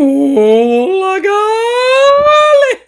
Olá, galera!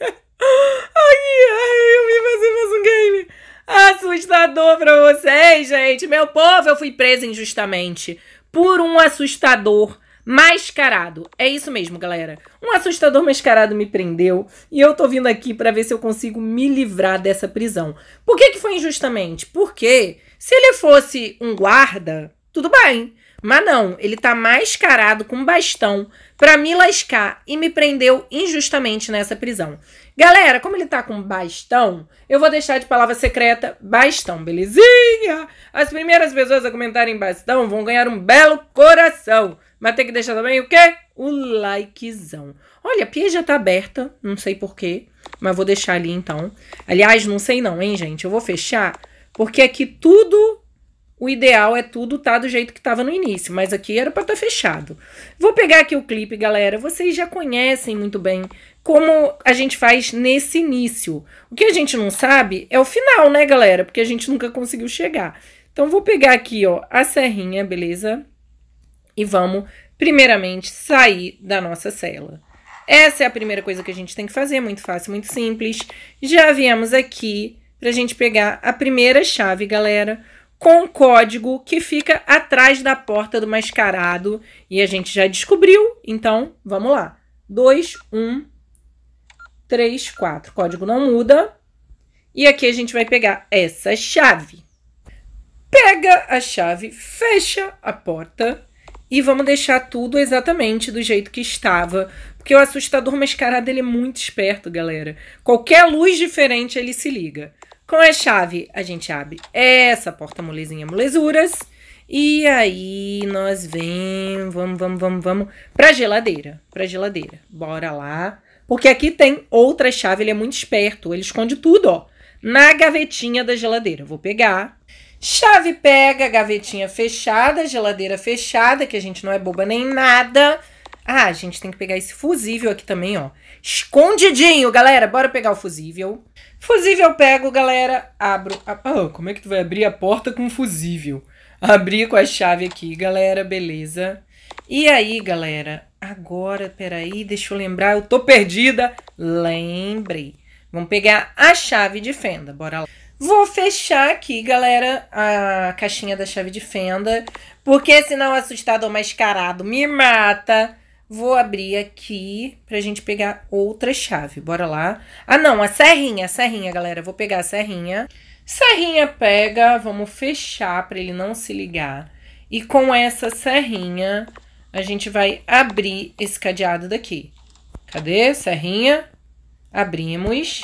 Ai, eu vim fazer mais um game assustador pra vocês, gente. Meu povo, eu fui presa injustamente por um assustador mascarado. É isso mesmo, galera. Um assustador mascarado me prendeu e eu tô vindo aqui pra ver se eu consigo me livrar dessa prisão. Por que que foi injustamente? Porque se ele fosse um guarda, tudo bem. Mas não, ele tá mascarado com bastão pra me lascar e me prendeu injustamente nessa prisão. Galera, como ele tá com bastão, eu vou deixar de palavra secreta bastão, belezinha? As primeiras pessoas a comentarem bastão vão ganhar um belo coração. Mas tem que deixar também o quê? O likezão. Olha, a pia já tá aberta, não sei porquê, mas vou deixar ali então. Aliás, não sei não, hein, gente? Eu vou fechar, porque aqui tudo... O ideal é tudo tá do jeito que tava no início, mas aqui era pra tá fechado. Vou pegar aqui o clipe, galera. Vocês já conhecem muito bem como a gente faz nesse início. O que a gente não sabe é o final, né, galera? Porque a gente nunca conseguiu chegar. Então, vou pegar aqui, ó, a serrinha, beleza? E vamos, primeiramente, sair da nossa cela. Essa é a primeira coisa que a gente tem que fazer. Muito fácil, muito simples. Já viemos aqui pra gente pegar a primeira chave, galera, com o código que fica atrás da porta do mascarado. E a gente já descobriu, então vamos lá. 2, 1, 3, 4. Código não muda. E aqui a gente vai pegar essa chave. Pega a chave, fecha a porta e vamos deixar tudo exatamente do jeito que estava. Porque o assustador mascarado, ele é muito esperto, galera. Qualquer luz diferente, ele se liga. Com a chave, a gente abre essa porta molezinha, molezuras. E aí, nós vamos pra geladeira. Bora lá. Porque aqui tem outra chave, ele é muito esperto. Ele esconde tudo, ó, na gavetinha da geladeira. Vou pegar. Chave pega, gavetinha fechada, geladeira fechada, que a gente não é boba nem nada. Ah, a gente tem que pegar esse fusível aqui também, ó. Escondidinho, galera. Bora pegar o fusível. Fusível eu pego, galera. Abro a... Oh, como é que tu vai abrir a porta com fusível? Abri com a chave aqui, galera. Beleza. E aí, galera? Agora, peraí, deixa eu lembrar. Eu tô perdida. Lembrei. Vamos pegar a chave de fenda. Bora lá. Vou fechar aqui, galera, a caixinha da chave de fenda. Porque senão o assustador mascarado me mata. Vou abrir aqui pra gente pegar outra chave. Bora lá. Ah, não. A serrinha, galera. Vou pegar a serrinha. Serrinha pega. Vamos fechar pra ele não se ligar. E com essa serrinha, a gente vai abrir esse cadeado daqui. Cadê? Serrinha. Abrimos.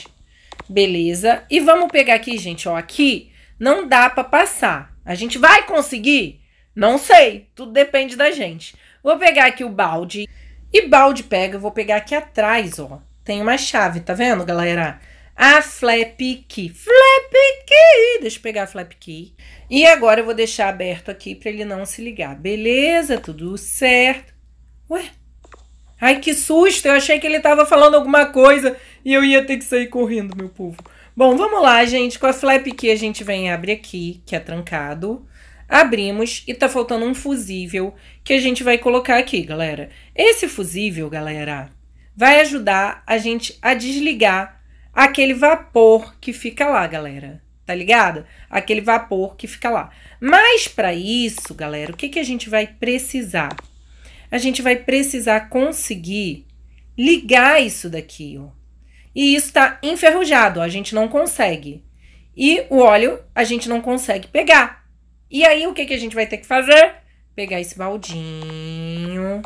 Beleza. E vamos pegar aqui, gente, ó. Aqui não dá pra passar. A gente vai conseguir? Não sei. Tudo depende da gente. Vou pegar aqui o balde. E balde pega, eu vou pegar aqui atrás, ó. Tem uma chave, tá vendo, galera? A flap key. Deixa eu pegar a flap key. E agora eu vou deixar aberto aqui pra ele não se ligar. Beleza, tudo certo. Ué? Ai, que susto! Eu achei que ele tava falando alguma coisa e eu ia ter que sair correndo, meu povo. Bom, vamos lá, gente. Com a flap key a gente vem e abre aqui, que é trancado. Abrimos e tá faltando um fusível que a gente vai colocar aqui, galera. Esse fusível, galera, vai ajudar a gente a desligar aquele vapor que fica lá, galera. Tá ligado? Aquele vapor que fica lá. Mas pra isso, galera, o que que a gente vai precisar? A gente vai precisar conseguir ligar isso daqui, ó. E isso tá enferrujado, ó. A gente não consegue. E o óleo a gente não consegue pegar. E aí, o que que a gente vai ter que fazer? Pegar esse baldinho,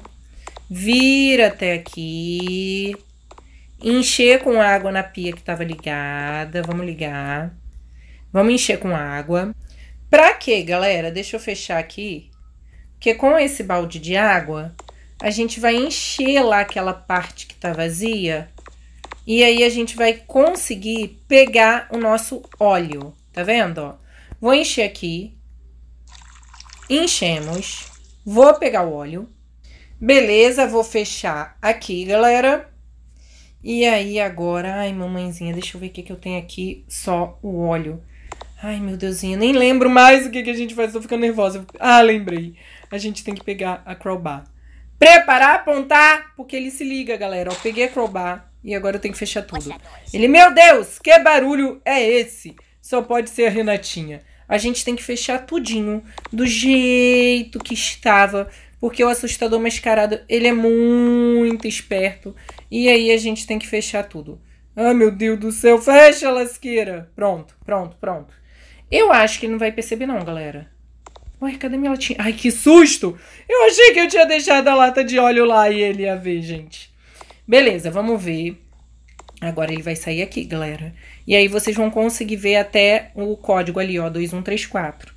vir até aqui, encher com água na pia que tava ligada. Vamos ligar. Vamos encher com água. Pra quê, galera? Deixa eu fechar aqui. Porque com esse balde de água, a gente vai encher lá aquela parte que tá vazia. E aí, a gente vai conseguir pegar o nosso óleo. Tá vendo, ó? Vou encher aqui. Enchemos. Vou pegar o óleo. Beleza, vou fechar aqui, galera. E aí, agora... Ai, mamãezinha, deixa eu ver o que que eu tenho aqui. Só o óleo. Ai, meu Deusinho, nem lembro mais o que que a gente faz. Tô ficando nervosa. Ah, lembrei. A gente tem que pegar a crowbar. Preparar, apontar, porque ele se liga, galera. Ó, peguei a crowbar e agora eu tenho que fechar tudo. Ele, meu Deus, que barulho é esse? Só pode ser a Renatinha. A gente tem que fechar tudinho do jeito que estava, porque o assustador mascarado, ele é muito esperto. E aí a gente tem que fechar tudo. Ah, meu Deus do céu, fecha, lasqueira. Pronto, pronto, pronto. Eu acho que ele não vai perceber não, galera. Ué, cadê minha latinha? Ai, que susto! Eu achei que eu tinha deixado a lata de óleo lá e ele ia ver, gente. Beleza, vamos ver. Agora ele vai sair aqui, galera. E aí vocês vão conseguir ver até o código ali, ó, 2134.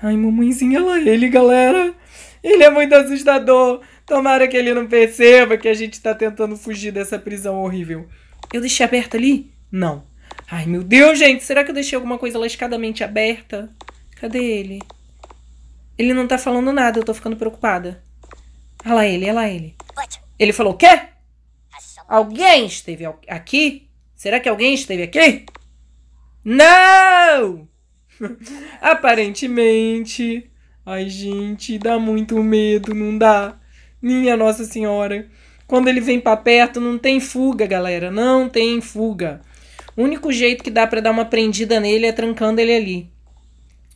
Ai, mamãezinha, olha ele, galera. Ele é muito assustador. Tomara que ele não perceba que a gente tá tentando fugir dessa prisão horrível. Eu deixei aberta ali? Não. Ai, meu Deus, gente, será que eu deixei alguma coisa lascadamente aberta? Cadê ele? Ele não tá falando nada, eu tô ficando preocupada. Olha lá ele, olha lá ele. Ele falou o quê? Alguém esteve aqui? Será que alguém esteve aqui? Não! Aparentemente. Ai, gente, dá muito medo, não dá? Minha Nossa Senhora. Quando ele vem pra perto, não tem fuga, galera. Não tem fuga. O único jeito que dá pra dar uma prendida nele é trancando ele ali.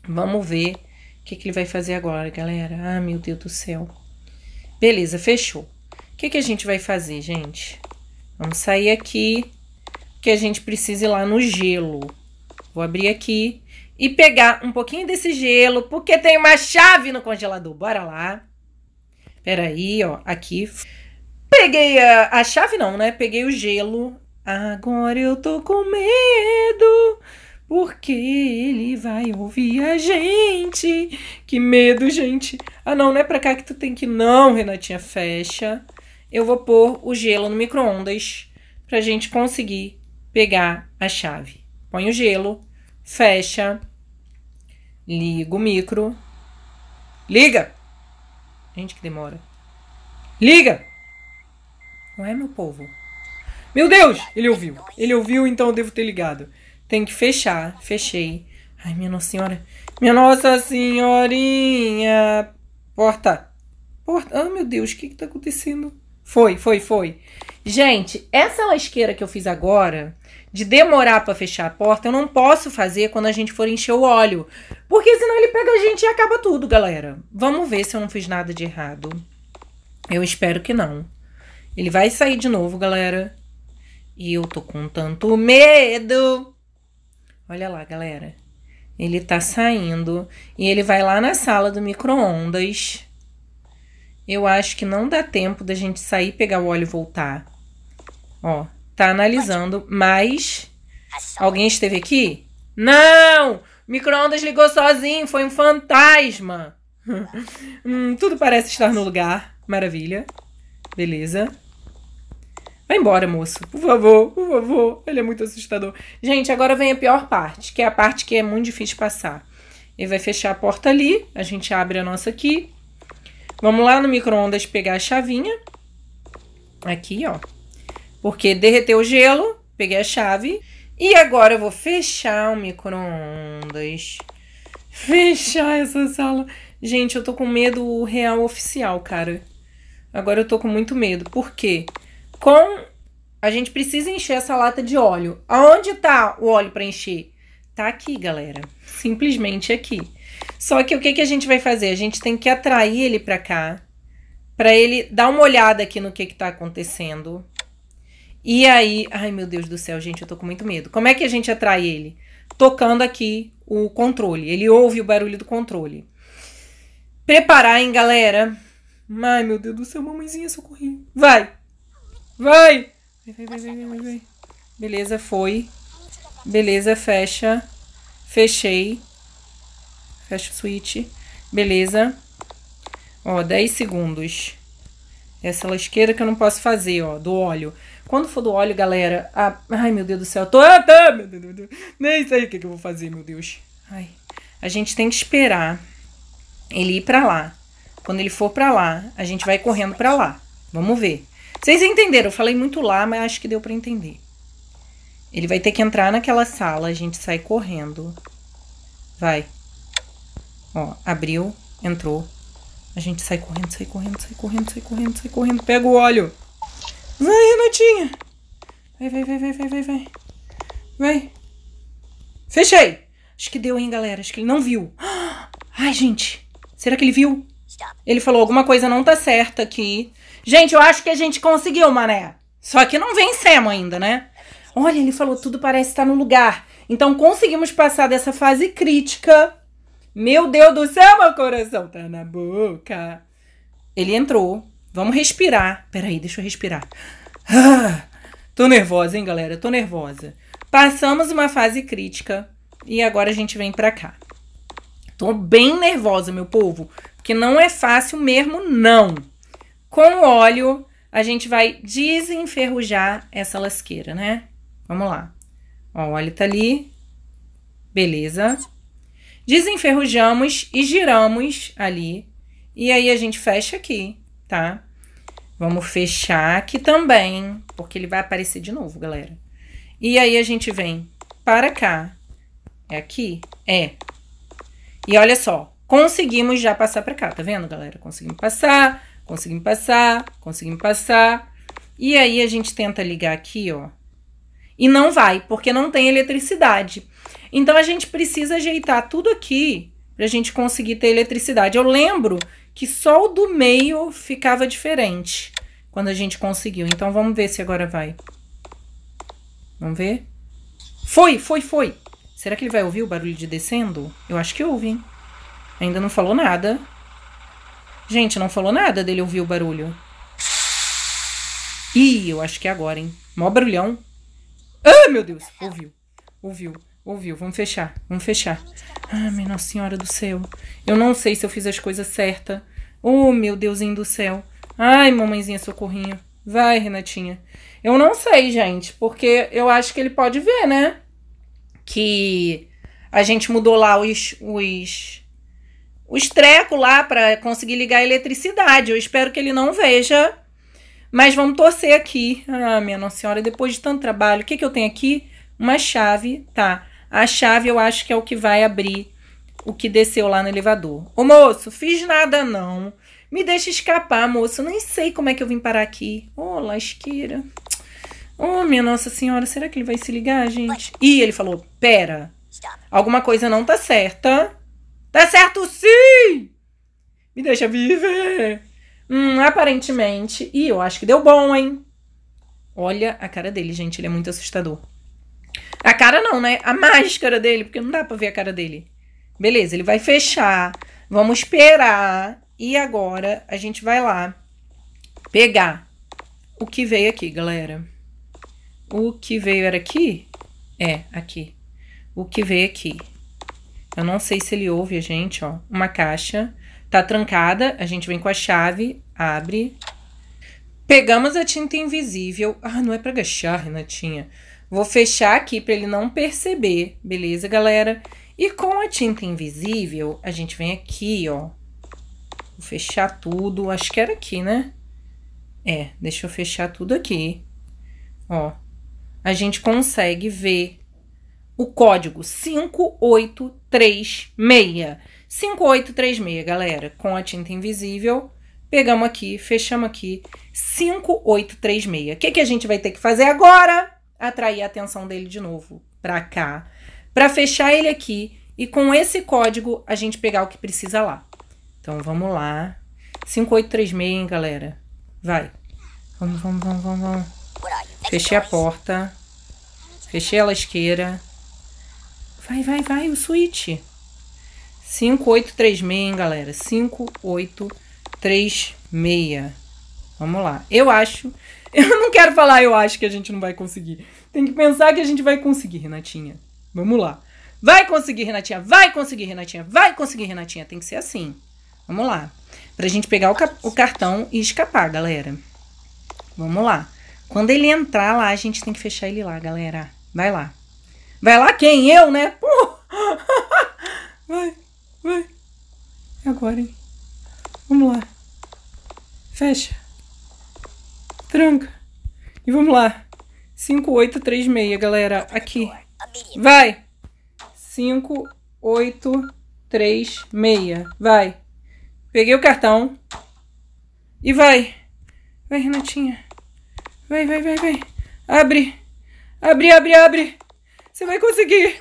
Vamos ver. O que que ele vai fazer agora, galera? Ah, meu Deus do céu. Beleza, fechou. O que que a gente vai fazer, gente? Vamos sair aqui, que a gente precisa ir lá no gelo. Vou abrir aqui e pegar um pouquinho desse gelo, porque tem uma chave no congelador. Bora lá. Peraí, ó, aqui. Peguei a chave não, né? Peguei o gelo. Agora eu tô com medo. Porque ele vai ouvir a gente. Que medo, gente. Ah, não, não é pra cá que tu tem que ir. Não, Renatinha, fecha. Eu vou pôr o gelo no micro-ondas pra gente conseguir pegar a chave. Põe o gelo, fecha, liga o micro. Liga! Gente, que demora. Liga! Não é, meu povo? Meu Deus! Ele ouviu. Ele ouviu, então eu devo ter ligado. Tem que fechar. Fechei. Ai, minha Nossa Senhora. Minha Nossa Senhorinha. Porta. Porta. Ah, meu Deus. O que que tá acontecendo? Foi, foi, foi. Gente, essa lasqueira que eu fiz agora, de demorar pra fechar a porta, eu não posso fazer quando a gente for encher o óleo. Porque senão ele pega a gente e acaba tudo, galera. Vamos ver se eu não fiz nada de errado. Eu espero que não. Ele vai sair de novo, galera. E eu tô com tanto medo. Olha lá, galera. Ele tá saindo e ele vai lá na sala do micro-ondas. Eu acho que não dá tempo da gente sair, pegar o óleo e voltar. Ó, tá analisando, mas... Alguém esteve aqui? Não! O micro-ondas ligou sozinho, foi um fantasma. Tudo parece estar no lugar. Maravilha. Beleza. Vai embora, moço. Por favor, por favor. Ele é muito assustador. Gente, agora vem a pior parte, que é a parte que é muito difícil passar. Ele vai fechar a porta ali. A gente abre a nossa aqui. Vamos lá no micro-ondas pegar a chavinha. Aqui, ó. Porque derreteu o gelo. Peguei a chave. E agora eu vou fechar o micro-ondas. Fechar essa sala. Gente, eu tô com medo real oficial, cara. Agora eu tô com muito medo. Por quê? A gente precisa encher essa lata de óleo. Aonde tá o óleo para encher? Tá aqui, galera. Simplesmente aqui. Só que o que que a gente vai fazer? A gente tem que atrair ele para cá, para ele dar uma olhada aqui no que tá acontecendo. E aí, ai meu Deus do céu, gente, eu tô com muito medo. Como é que a gente atrai ele? Tocando aqui o controle. Ele ouve o barulho do controle. Preparar, hein, galera? Ai, meu Deus do céu, mamãezinha, socorrinho. Vai. Vai! Vai, vai, vai, vai, vai. Beleza, foi. Beleza, fecha. Fechei. Fecha o switch. Beleza. Ó, 10 segundos. Essa lasqueira que eu não posso fazer, ó, do óleo. Quando for do óleo, galera... A... Ai, meu Deus do céu. Meu Deus. Nem sei o que eu vou fazer, meu Deus. Ai. A gente tem que esperar ele ir pra lá. Quando ele for pra lá, a gente vai correndo pra lá. Vamos ver. Vocês entenderam, eu falei muito lá, mas acho que deu pra entender. Ele vai ter que entrar naquela sala, a gente sai correndo. Vai. Ó, abriu, entrou. A gente sai correndo, sai correndo, sai correndo, sai correndo, sai correndo. Pega o óleo. Vai, Renatinha. Vai, vai, vai, vai, vai, vai, vai. Vai. Fechei. Acho que deu, hein, galera. Acho que ele não viu. Ai, gente. Será que ele viu? Ele falou, alguma coisa não tá certa aqui. Gente, eu acho que a gente conseguiu, mané. Só que não vencemos ainda, né? Olha, ele falou, tudo parece estar no lugar. Então, conseguimos passar dessa fase crítica. Meu Deus do céu, meu coração tá na boca. Ele entrou. Vamos respirar. Peraí, deixa eu respirar. Ah, tô nervosa, hein, galera? Tô nervosa. Passamos uma fase crítica. E agora a gente vem pra cá. Tô bem nervosa, meu povo. Porque não é fácil mesmo, não. Com o óleo, a gente vai desenferrujar essa lasqueira, né? Vamos lá. Ó, o óleo tá ali. Beleza. Desenferrujamos e giramos ali. E aí a gente fecha aqui, tá? Vamos fechar aqui também, porque ele vai aparecer de novo, galera. E aí a gente vem para cá. É aqui? É. E olha só, conseguimos já passar para cá, tá vendo, galera? Conseguimos passar, conseguimos passar, conseguimos passar. E aí a gente tenta ligar aqui, ó. E não vai, porque não tem eletricidade. Então, a gente precisa ajeitar tudo aqui pra gente conseguir ter eletricidade. Eu lembro que só o do meio ficava diferente quando a gente conseguiu. Então, vamos ver se agora vai. Vamos ver? Foi, foi, foi. Será que ele vai ouvir o barulho de descendo? Eu acho que ouve, hein? Ainda não falou nada. Gente, não falou nada dele ouvir o barulho. Ih, eu acho que é agora, hein? Mó barulhão. Ah, meu Deus! Ouviu, ouviu. Ouviu, vamos fechar, vamos fechar. Ah, minha Nossa Senhora do Céu. Eu não sei se eu fiz as coisas certas. Oh, meu Deusinho do céu. Ai, mamãezinha socorrinho. Vai, Renatinha. Eu não sei, gente, porque eu acho que ele pode ver, né? Que a gente mudou lá os trecos lá pra conseguir ligar a eletricidade. Eu espero que ele não veja. Mas vamos torcer aqui. Ah, minha Nossa Senhora, depois de tanto trabalho. O que que eu tenho aqui? Uma chave, tá? A chave eu acho que é o que vai abrir o que desceu lá no elevador. Ô, moço, fiz nada não. Me deixa escapar, moço. Nem sei como é que eu vim parar aqui. Ô, lasqueira. Ô, minha Nossa Senhora, será que ele vai se ligar, gente? Ih, ele falou, pera. Alguma coisa não tá certa. Tá certo sim! Me deixa viver. Aparentemente. Ih, eu acho que deu bom, hein? Olha a cara dele, gente. Ele é muito assustador. A cara não, né? A máscara dele, porque não dá pra ver a cara dele. Beleza, ele vai fechar. Vamos esperar. E agora a gente vai lá pegar o que veio aqui, galera. O que veio era aqui? É, aqui. O que veio aqui. Eu não sei se ele ouve a gente, ó. Uma caixa. Tá trancada. A gente vem com a chave. Abre. Pegamos a tinta invisível. Ah, não é pra agachar, Renatinha. Vou fechar aqui para ele não perceber, beleza, galera? E com a tinta invisível, a gente vem aqui, ó. Vou fechar tudo. Acho que era aqui, né? É, deixa eu fechar tudo aqui. Ó, a gente consegue ver o código 5836. 5836, galera. Com a tinta invisível, pegamos aqui, fechamos aqui. 5836. O que que a gente vai ter que fazer agora? Atrair a atenção dele de novo pra cá, pra fechar ele aqui e com esse código a gente pegar o que precisa lá. Então vamos lá. 5836, hein, galera? Vai. Vamos, vamos, vamos, vamos, vamos. Fechei a porta. Fechei a lasqueira. Vai, vai, vai, o switch. 5836, hein, galera? 5836. Vamos lá. Eu acho... Eu não quero falar, eu acho que a gente não vai conseguir. Tem que pensar que a gente vai conseguir, Renatinha. Vamos lá. Vai conseguir, Renatinha. Vai conseguir, Renatinha. Vai conseguir, Renatinha. Tem que ser assim. Vamos lá. Pra gente pegar o cartão e escapar, galera. Vamos lá. Quando ele entrar lá, a gente tem que fechar ele lá, galera. Vai lá. Vai lá quem? Eu, né? Pô. Vai, vai. Agora, hein? Vamos lá. Fecha. Tranca. E vamos lá. 5836, galera. Aqui. Vai. 5836. Vai. Peguei o cartão. E vai. Vai, Renatinha. Vai, vai, vai, vai. Abre. Abre, abre, abre. Você vai conseguir.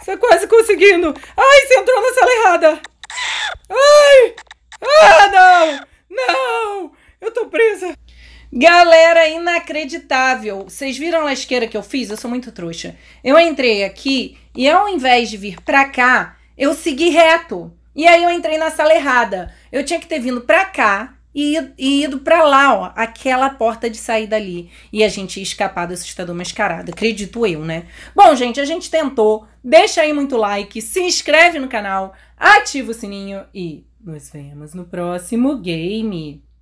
Você tá quase conseguindo. Ai, você entrou na sala errada. Ai. Ah, não. Não. Eu tô presa. Galera, inacreditável. Vocês viram a lasqueira que eu fiz? Eu sou muito trouxa. Eu entrei aqui e ao invés de vir pra cá, eu segui reto. E aí eu entrei na sala errada. Eu tinha que ter vindo pra cá e ido pra lá, ó, aquela porta de saída ali. E a gente ia escapar do assustador mascarado, acredito eu, né? Bom, gente, a gente tentou. Deixa aí muito like, se inscreve no canal, ativa o sininho e nos vemos no próximo game.